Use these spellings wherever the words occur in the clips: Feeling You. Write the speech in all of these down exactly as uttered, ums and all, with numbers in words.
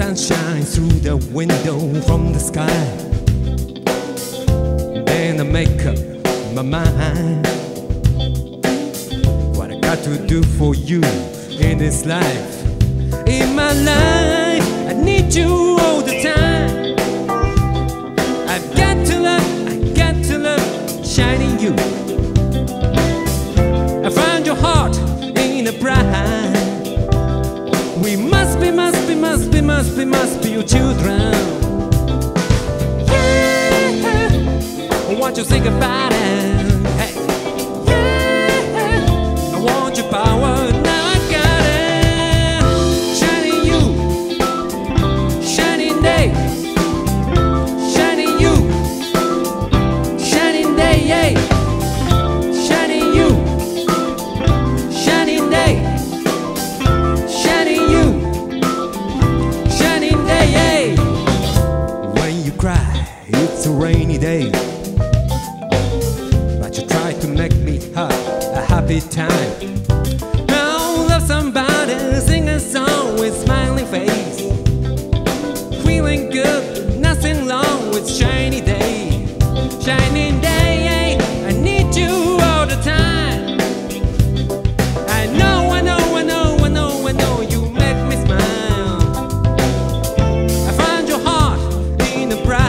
sun shines through the window from the sky. Then I make up my mind what I got to do for you in this life. In my life, I need you all the time. I've got to love, I've got to love shining you. I find your heart in a bride. We must be, must be, must be, must be, must be your children. Yeah, I want you to think about it. Hey, yeah, I want your power. Now I got it. Shining you, shining day, shining you, shining day, yeah. Shining you, shining day. It's a rainy day, but you try to make me have a happy time. Now love somebody, sing a song with smiling face. Feeling good, nothing wrong with shiny day. Shining day, I need you all the time. I know, I know, I know, I know, I know you make me smile. I find your heart in a bright.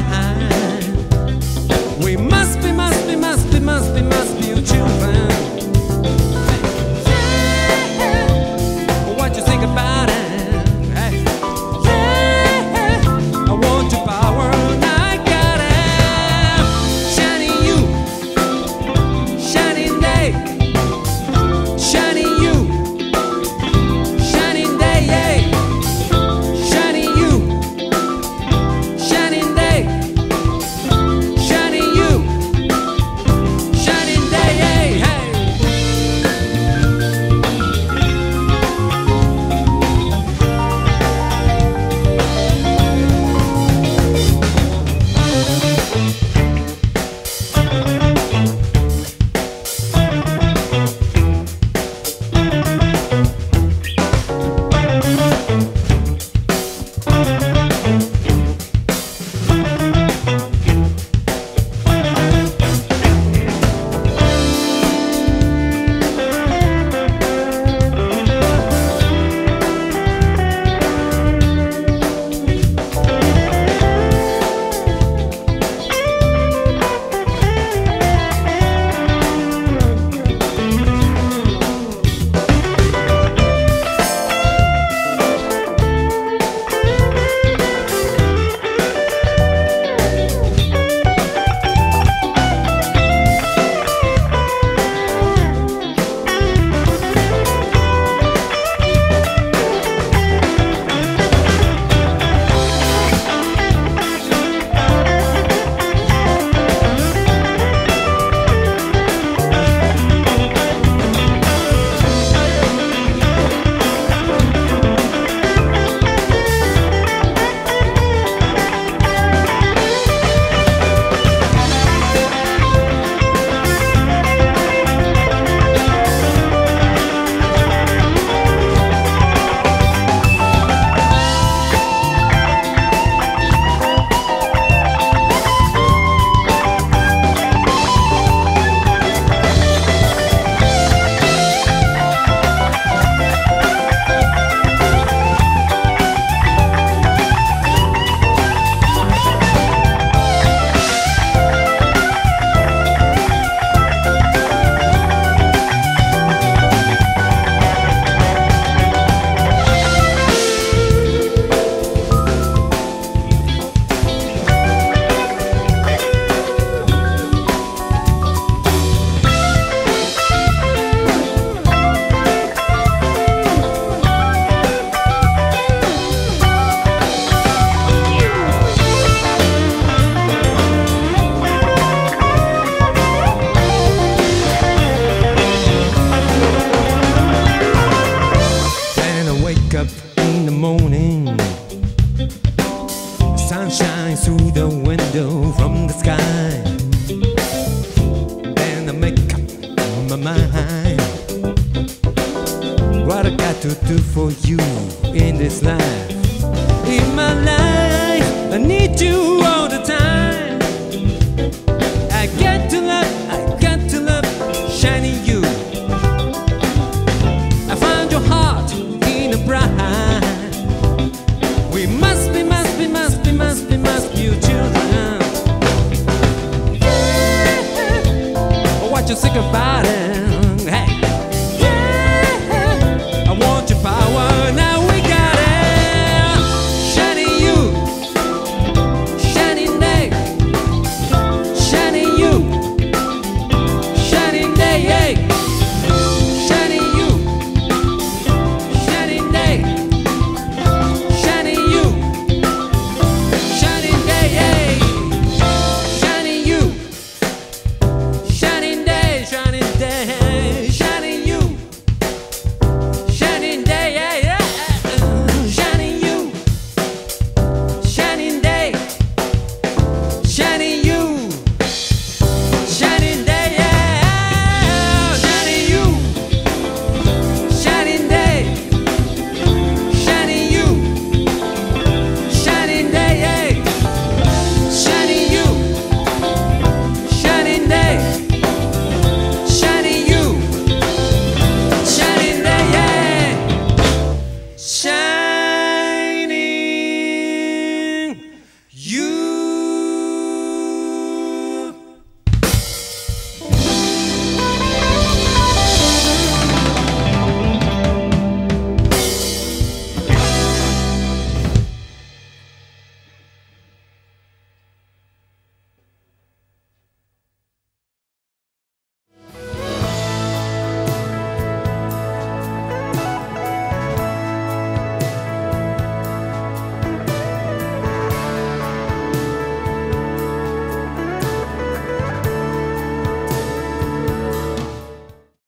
We must be, must be, must be, must be, must be your children. Yeah, what you think about it? Hey. Yeah, I want your power and I got it. Shining you, shining day, shining you, shining day, yeah. Shining you, shining day. need you.